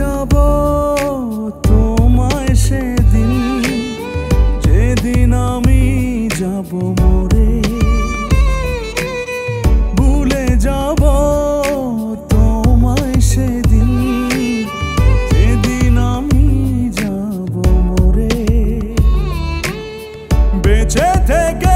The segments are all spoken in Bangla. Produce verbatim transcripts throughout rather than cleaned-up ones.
যাবো তোমায় সেদিন, যেদিন আমি যাবো মরে। ভুলে যাবো তোমায় সেদিন, যেদিন আমি যাবো মরে। বেঁচে থেকে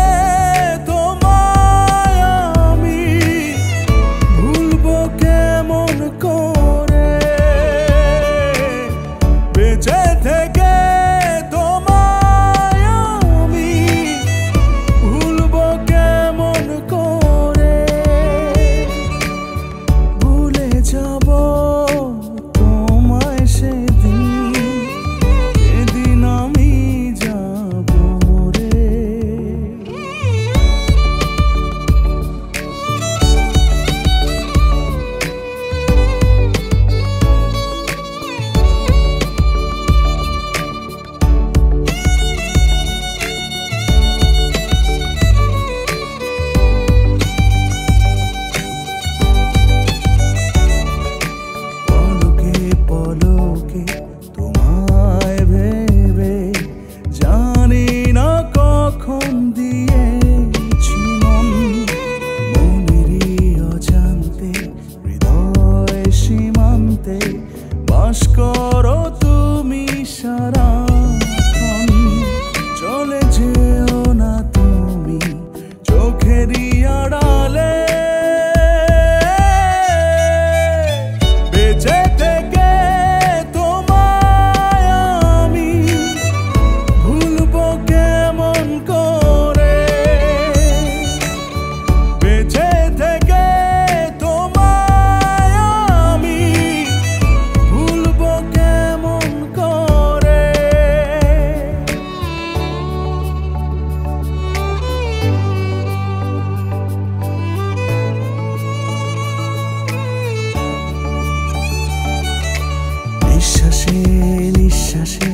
নিঃশ্বাসে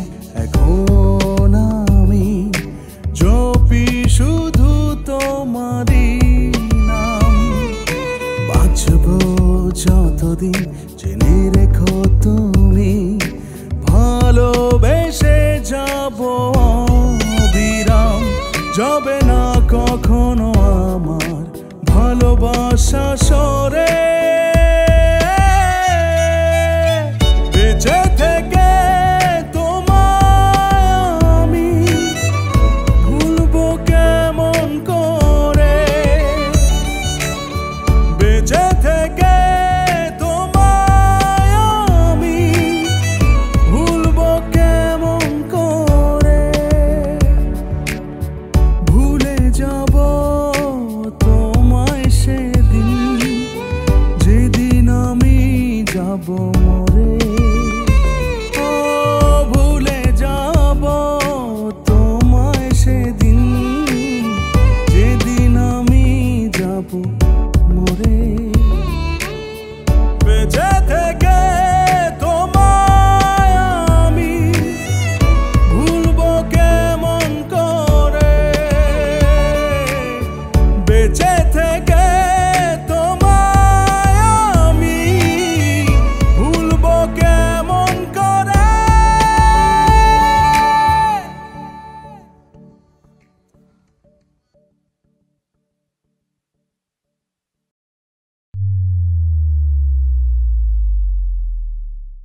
এখন আমি জপি শুধু তোমারই নাম। বাঁচব যতদিন জেনে রেখো তুমি, ভালোবেসে যাব অবিরাম। যাবে না কখনো আমার ভালোবাসা সরে। বেঁচে থেকে Boom।